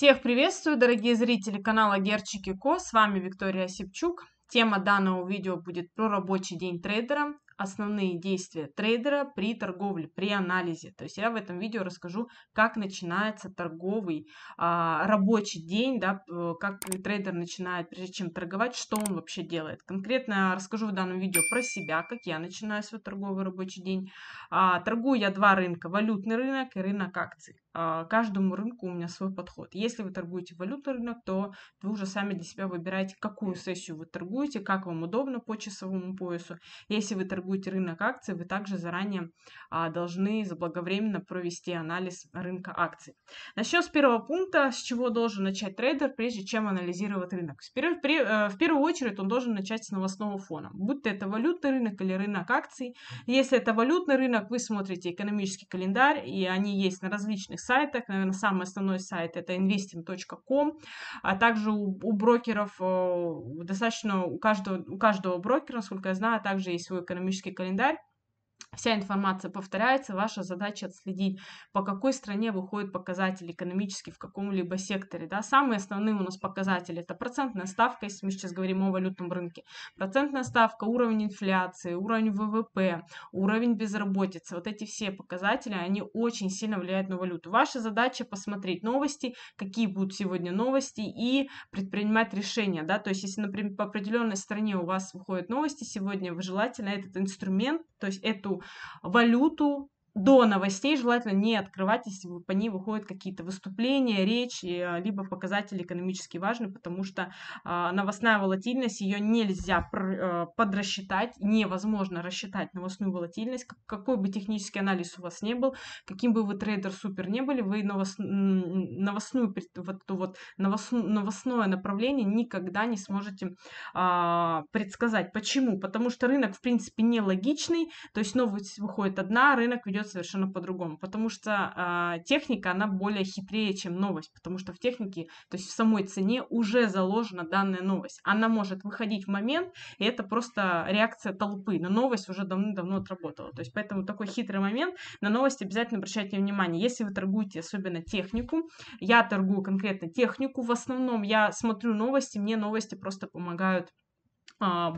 Всех приветствую, дорогие зрители канала Герчик и Ко, с вами Виктория Сипчук. Тема данного видео будет про рабочий день трейдера, основные действия трейдера при торговле, при анализе. То есть я в этом видео расскажу, как начинается торговый рабочий день, да, как трейдер начинает, прежде чем торговать, что он вообще делает. Конкретно расскажу в данном видео про себя, как я начинаю свой торговый рабочий день. Торгую я два рынка, валютный рынок и рынок акций. Каждому рынку у меня свой подход. Если вы торгуете валютный рынок, то вы уже сами для себя выбираете, какую сессию вы торгуете, как вам удобно по часовому поясу. Если вы торгуете рынок акций, вы также заранее должны заблаговременно провести анализ рынка акций. Начнем с первого пункта, с чего должен начать трейдер, прежде чем анализировать рынок. В первую очередь он должен начать с новостного фона, будь то это валютный рынок или рынок акций. Если это валютный рынок, вы смотрите экономический календарь, и они есть на различных сайтах. Наверное, самый основной сайт — это investing.com, а также у брокеров достаточно, у каждого брокера, насколько я знаю, также есть свой экономический календарь. Вся информация повторяется, ваша задача отследить, по какой стране выходят показатели экономические в каком-либо секторе. Да? Самые основные у нас показатели — это процентная ставка, если мы сейчас говорим о валютном рынке. Процентная ставка, уровень инфляции, уровень ВВП, уровень безработицы. Вот эти все показатели, они очень сильно влияют на валюту. Ваша задача — посмотреть новости, какие будут сегодня новости, и предпринимать решения. Да? То есть, если, например, по определенной стране у вас выходят новости сегодня, вы желательно этот инструмент, то есть эту валюту до новостей желательно не открывать, если по ней выходят какие-то выступления, речи, либо показатели экономически важны, потому что новостная волатильность, ее нельзя подрасчитать, невозможно рассчитать новостную волатильность. Какой бы технический анализ у вас не был, каким бы вы трейдер супер не были, вы новостное направление никогда не сможете предсказать. Почему? Потому что рынок, в принципе, нелогичный, то есть новость выходит одна, рынок ведет совершенно по-другому, потому что техника, она более хитрее, чем новость, потому что в технике, то есть в самой цене уже заложена данная новость. Она может выходить в момент, и это просто реакция толпы, но новость уже давным-давно отработала. То есть поэтому такой хитрый момент, на новости обязательно обращайте внимание. Если вы торгуете особенно технику, я торгую конкретно технику, в основном я смотрю новости, мне новости просто помогают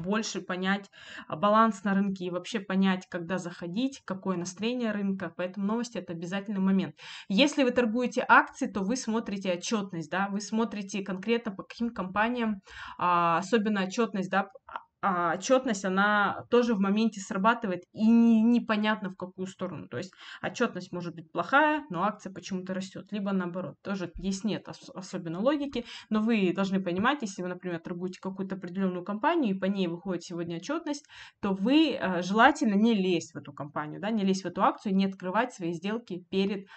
больше понять баланс на рынке и вообще понять, когда заходить, какое настроение рынка, поэтому новости — это обязательный момент. Если вы торгуете акции, то вы смотрите отчетность, да, вы смотрите конкретно по каким компаниям, особенно отчетность, да, отчетность, она тоже в моменте срабатывает и непонятно в какую сторону. То есть отчетность может быть плохая, но акция почему-то растет, либо наоборот. Тоже здесь нет особенно логики, но вы должны понимать, если вы, например, торгуете какую-то определенную компанию и по ней выходит сегодня отчетность, то вы желательно не лезть в эту компанию, да, не лезть в эту акцию, не открывать свои сделки перед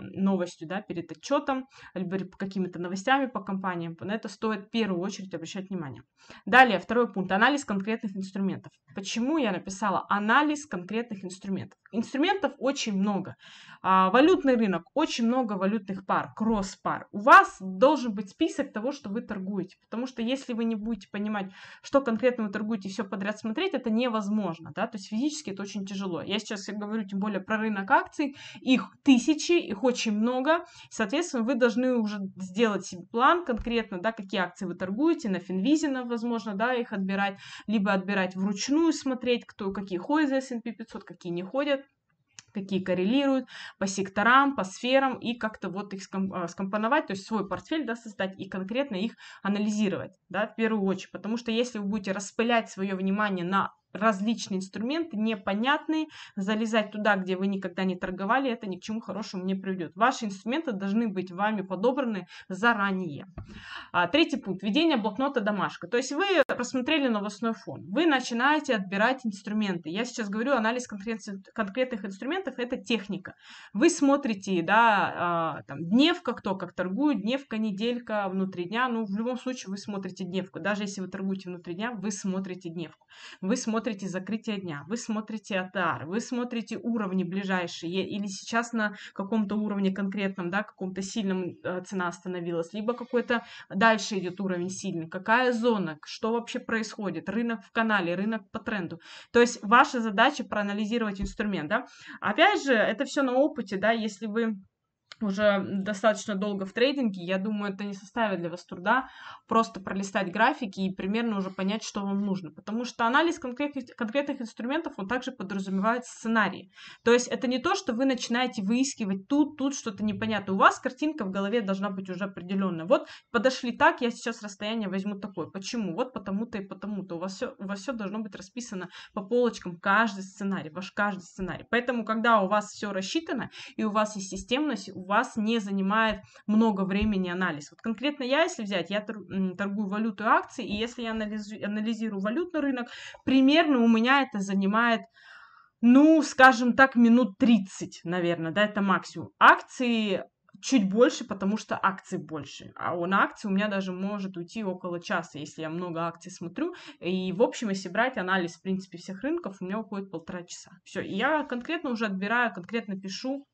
новостью, да, перед отчетом, либо какими-то новостями по компаниям. На это стоит в первую очередь обращать внимание. Далее, второй пункт. Анализ конкретных инструментов. Почему я написала анализ конкретных инструментов? Инструментов очень много. Валютный рынок, очень много валютных пар, кросс-пар. У вас должен быть список того, что вы торгуете, потому что если вы не будете понимать, что конкретно вы торгуете, все подряд смотреть, это невозможно, да, то есть физически это очень тяжело. Я сейчас говорю тем более про рынок акций, их тысячи, их очень много, соответственно, вы должны уже сделать себе план конкретно, да, какие акции вы торгуете, на Финвизе, возможно, да, их отбирать, либо отбирать вручную, смотреть, кто, какие ходят за S&P 500, какие не ходят, какие коррелируют по секторам, по сферам, и как-то вот их скомпоновать, то есть свой портфель, да, создать и конкретно их анализировать, да, в первую очередь, потому что если вы будете распылять свое внимание на различные инструменты, непонятные, залезать туда, где вы никогда не торговали, это ни к чему хорошему не приведет. Ваши инструменты должны быть вами подобраны заранее. Третий пункт. Ведение блокнота домашка. То есть вы просмотрели новостной фон, вы начинаете отбирать инструменты. Я сейчас говорю анализ конкретных инструментов, это техника. Вы смотрите, да, там, дневка, кто как торгует, дневка, неделька, внутри дня, ну, в любом случае вы смотрите дневку. Даже если вы торгуете внутри дня, вы смотрите дневку. Вы смотрите закрытие дня, вы смотрите ATR, вы смотрите уровни ближайшие, или сейчас на каком-то уровне конкретном, да, каком-то сильном цена остановилась, либо какой-то дальше идет уровень сильный, какая зона, что вообще происходит, рынок в канале, рынок по тренду. То есть ваша задача проанализировать инструмент, да. Опять же, это все на опыте, да, если вы уже достаточно долго в трейдинге, я думаю, это не составит для вас труда просто пролистать графики и примерно уже понять, что вам нужно. Потому что анализ конкретных инструментов, он также подразумевает сценарии. То есть это не то, что вы начинаете выискивать тут что-то непонятное. У вас картинка в голове должна быть уже определенная. Вот подошли так, я сейчас расстояние возьму такое. Почему? Вот потому-то и потому-то. У вас все должно быть расписано по полочкам, каждый сценарий, ваш каждый сценарий. Поэтому, когда у вас все рассчитано и у вас есть системность, у вас не занимает много времени анализ. Вот конкретно я, если взять, я торгую валюту и акции, и если я анализирую валютный рынок, примерно у меня это занимает, ну, скажем так, минут 30, наверное, да, это максимум. Акции чуть больше, потому что акций больше. А на акции у меня даже может уйти около часа, если я много акций смотрю. И, в общем, если брать анализ, в принципе, всех рынков, у меня уходит 1,5 часа. Все, я конкретно уже отбираю, конкретно пишу.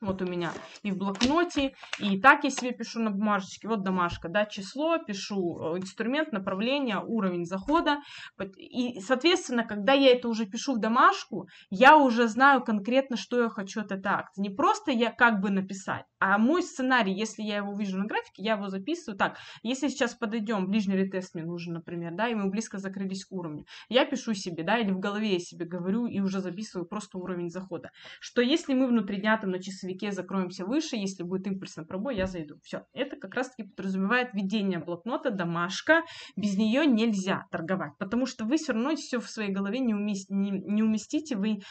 Вот у меня и в блокноте, и так я себе пишу на бумажечке. Вот домашка, да, число, пишу инструмент, направление, уровень захода. И, соответственно, когда я это уже пишу в домашку, я уже знаю конкретно, что я хочу от этой акции. Не просто я как бы написать, а мой сценарий, если я его вижу на графике, я его записываю так. Если сейчас подойдем, ближний ретест мне нужен, например, да, и мы близко закрылись к уровню. Я пишу себе, да, или в голове я себе говорю и уже записываю просто уровень захода. Что если мы внутри дня там на часы закроемся выше, если будет импульсный пробой, я зайду. Все. Это как раз-таки подразумевает ведение блокнота, домашка. Без нее нельзя торговать, потому что вы все равно все в своей голове не уместите, вы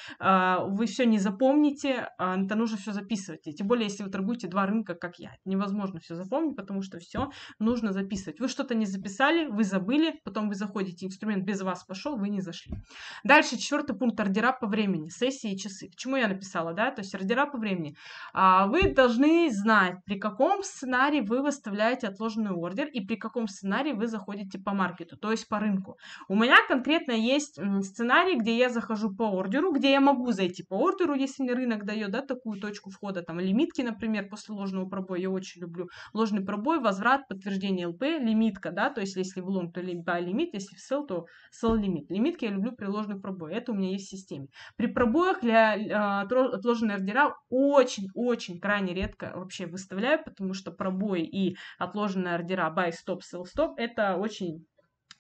все не запомните, это нужно все записывать. И тем более, если вы торгуете два рынка, как я. Невозможно все запомнить, потому что все нужно записывать. Вы что-то не записали, вы забыли, потом вы заходите, инструмент без вас пошел, вы не зашли. Дальше 4-й пункт, ордера по времени, сессии и часы. К чему я написала, да? То есть ордера по времени. Вы должны знать, при каком сценарии вы выставляете отложенный ордер и при каком сценарии вы заходите по маркету, то есть по рынку. У меня конкретно есть сценарий, где я захожу по ордеру, где я могу зайти по ордеру, если мне рынок дает, да, такую точку входа, там лимитки, например, после ложного пробоя, я очень люблю ложный пробой, возврат, подтверждение ЛП, лимитка, да, то есть если в лонг, то лимит, если в сел, то сел лимит. Лимитки я люблю при ложных пробоях, это у меня есть в системе. При пробоях я отложенные ордера очень-очень крайне редко вообще выставляю, потому что пробои и отложенные ордера buy stop, sell stop — это очень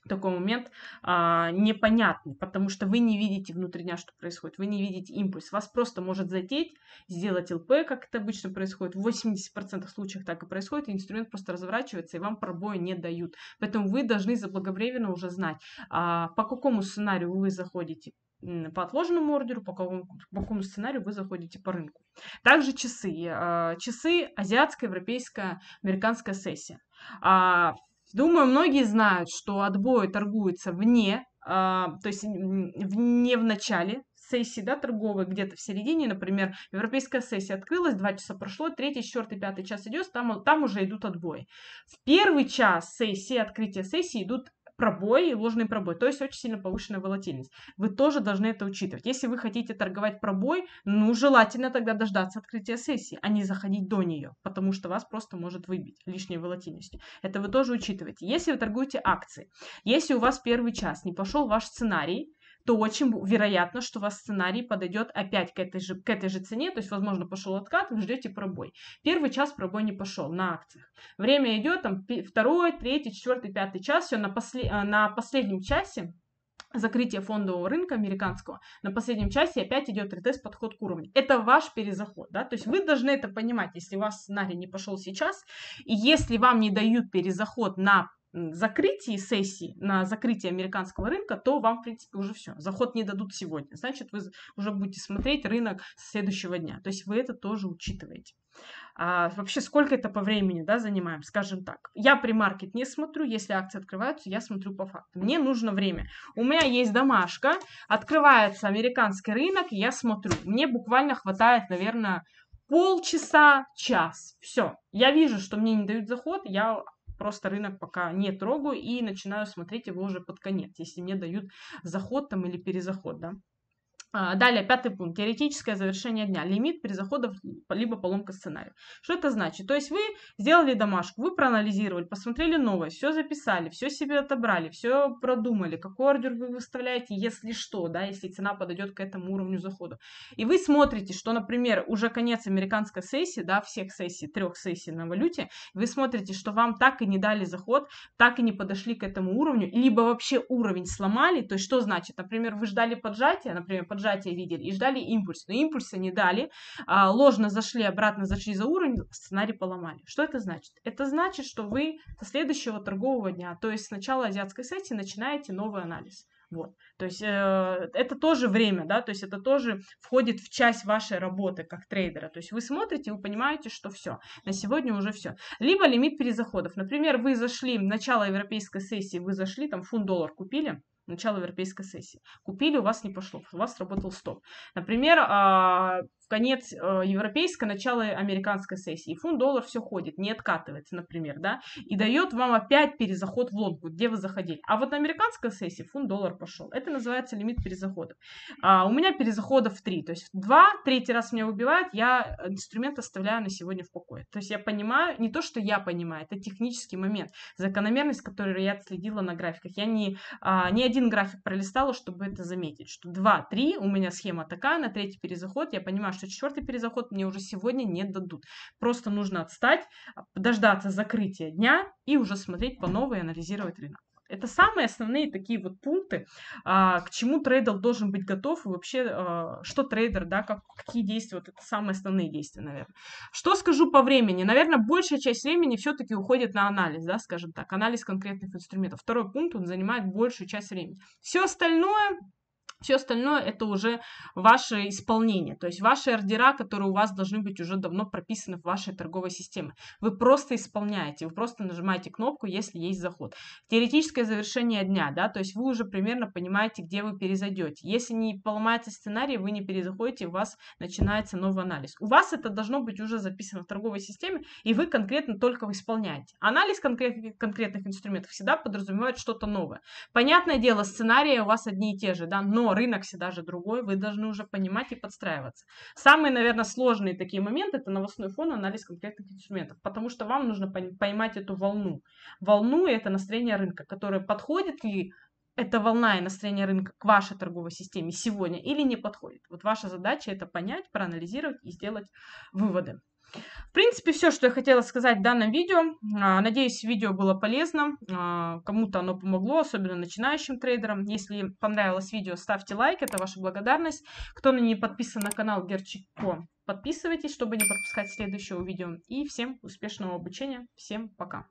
такой момент непонятный, потому что вы не видите внутри дня, что происходит, вы не видите импульс, вас просто может затеть, сделать ЛП, как это обычно происходит, в 80% случаев так и происходит, и инструмент просто разворачивается, и вам пробоя не дают, поэтому вы должны заблаговременно уже знать, по какому сценарию вы заходите по отложенному ордеру, по какому сценарию вы заходите по рынку. Также часы. Часы — азиатская, европейская, американская сессия. Думаю, многие знают, что отбой торгуется вне, то есть не в начале сессии, да, торговой, где-то в середине, например, европейская сессия открылась, 2 часа прошло, 3, 4, 5 час идет, там уже идут отбои. В первый час сессии, открытия сессии идут пробой и ложный пробой, то есть очень сильно повышенная волатильность. Вы тоже должны это учитывать. Если вы хотите торговать пробой, ну, желательно тогда дождаться открытия сессии, а не заходить до нее, потому что вас просто может выбить лишней волатильностью. Это вы тоже учитываете. Если вы торгуете акции, если у вас первый час не пошел ваш сценарий, то очень вероятно, что у вас сценарий подойдет опять к этой же цене, то есть, возможно, пошел откат, вы ждете пробой. Первый час пробой не пошел на акциях. Время идет, там, 2, 3, 4, 5 час, все на последнем часе закрытие фондового рынка американского, на последнем часе опять идет ретест, подход к уровню. Это ваш перезаход, да, то есть вы должны это понимать, если у вас сценарий не пошел сейчас, и если вам не дают перезаход на закрытии сессии, на закрытие американского рынка, то вам, в принципе, уже все. Заход не дадут сегодня. Значит, вы уже будете смотреть рынок с следующего дня. То есть вы это тоже учитываете. Вообще, сколько это по времени, да, занимаем, скажем так. Я премаркет не смотрю, если акции открываются, я смотрю по факту. Мне нужно время. У меня есть домашка, открывается американский рынок, я смотрю. Мне буквально хватает, наверное, полчаса, час. Все. Я вижу, что мне не дают заход, я просто рынок пока не трогаю и начинаю смотреть его уже под конец, если мне дают заход там или перезаход, да. Далее, 5-й пункт. Теоретическое завершение дня. Лимит перезаходов либо поломка сценария. Что это значит? То есть вы сделали домашку, вы проанализировали, посмотрели новость, все записали, все себе отобрали, все продумали, какой ордер вы выставляете, если что, да, если цена подойдет к этому уровню захода. И вы смотрите, что, например, уже конец американской сессии, да, всех сессий, трех сессий на валюте, вы смотрите, что вам так и не дали заход, так и не подошли к этому уровню, либо вообще уровень сломали. То есть что значит? Например, вы ждали поджатия, например, поджатие видели и ждали импульс, но импульса не дали, ложно зашли, обратно зашли за уровень, сценарий поломали. Что это значит? Это значит, что вы со следующего торгового дня, то есть с начала азиатской сессии, начинаете новый анализ. Вот. То есть это тоже время, да, то есть это тоже входит в часть вашей работы как трейдера. То есть вы смотрите, вы понимаете, что все, на сегодня уже все. Либо лимит перезаходов. Например, вы зашли в начало европейской сессии, вы зашли, там фунт-доллар купили, начало европейской сессии. Купили, у вас не пошло, у вас сработал стоп. Например, конец европейской, начало американской сессии. Фунт-доллар все ходит, не откатывается, например, да, и дает вам опять перезаход в лонг, где вы заходили. А вот на американской сессии фунт-доллар пошел. Это называется лимит перезаходов. У меня перезаходов 3, то есть 2, третий раз меня выбивает, я инструмент оставляю на сегодня в покое. То есть я понимаю, не то, что я понимаю, это технический момент, закономерность, которую я отследила на графиках. Я не один график пролистала, чтобы это заметить, что 2-3, у меня схема такая, на третий перезаход я понимаю, что четвертый перезаход мне уже сегодня не дадут. Просто нужно отстать, дождаться закрытия дня и уже смотреть по новой и анализировать рынок. Это самые основные такие вот пункты, к чему трейдер должен быть готов, и вообще, что трейдер, да, какие действия, вот это самые основные действия, наверное. Что скажу по времени? Наверное, большая часть времени все-таки уходит на анализ, да, скажем так, анализ конкретных инструментов. Второй пункт, он занимает большую часть времени. Все остальное это уже ваше исполнение, то есть ваши ордера, которые у вас должны быть уже давно прописаны в вашей торговой системе. Вы просто исполняете, вы просто нажимаете кнопку, если есть заход. Теоретическое завершение дня, да, то есть вы уже примерно понимаете, где вы перезайдете. Если не поломается сценарий, вы не перезаходите, у вас начинается новый анализ. У вас это должно быть уже записано в торговой системе, и вы конкретно только исполняете. Анализ конкретных инструментов всегда подразумевает что-то новое. Понятное дело, сценарии у вас одни и те же, да, но рынок всегда же другой, вы должны уже понимать и подстраиваться. Самые, наверное, сложные такие моменты — это новостной фон, анализ конкретных инструментов, потому что вам нужно поймать эту волну. Волну — это настроение рынка, которое подходит ли эта волна и настроение рынка к вашей торговой системе сегодня или не подходит. Вот ваша задача — это понять, проанализировать и сделать выводы. В принципе, все, что я хотела сказать в данном видео. Надеюсь, видео было полезно, кому-то оно помогло, особенно начинающим трейдерам. Если понравилось видео, ставьте лайк, это ваша благодарность. Кто не подписан на канал Герчик и Ко, подписывайтесь, чтобы не пропускать следующего видео. И всем успешного обучения, всем пока!